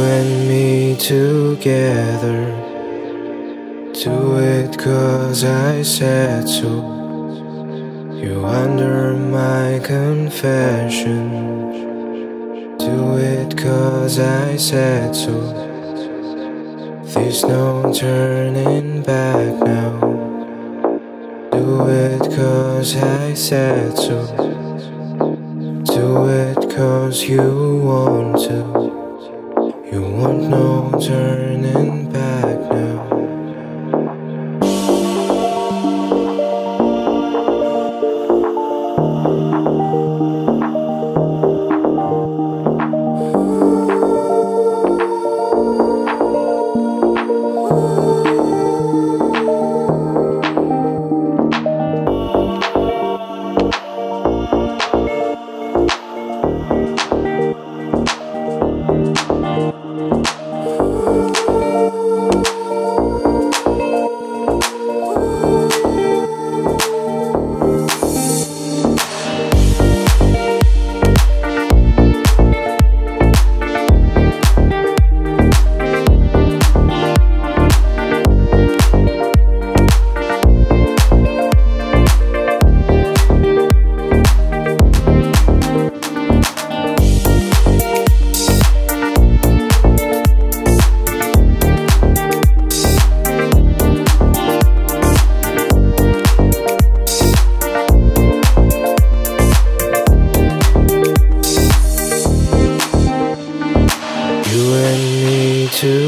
and me together. Do it 'cause I said so. You under my confession. Do it 'cause I said so. There's no turning back now. Do it 'cause I said so. Do it 'cause you want to. You want no turning back now.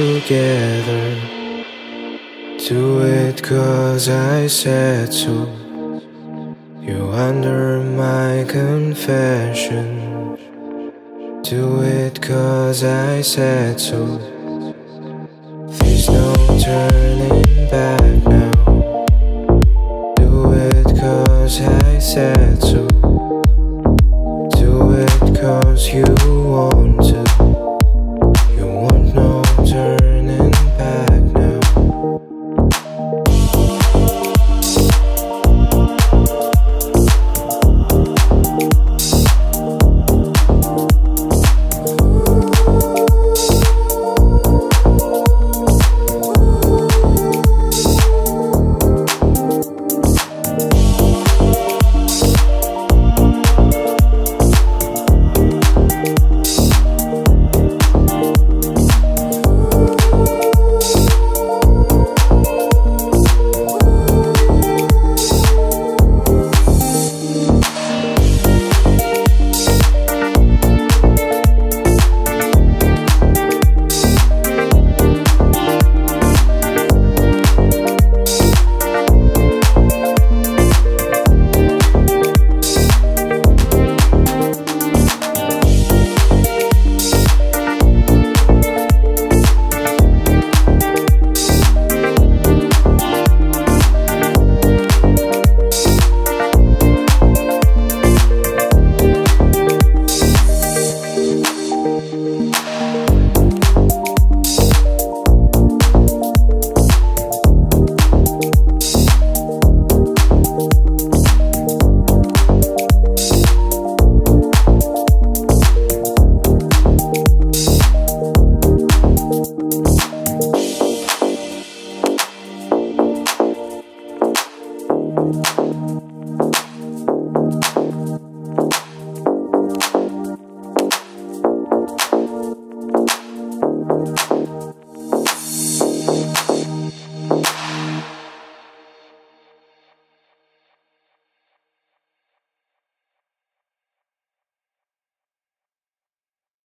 Together, do it 'cause I said so. You under my confession. Do it 'cause I said so. There's no turning back now. Do it 'cause I said so. Do it 'cause you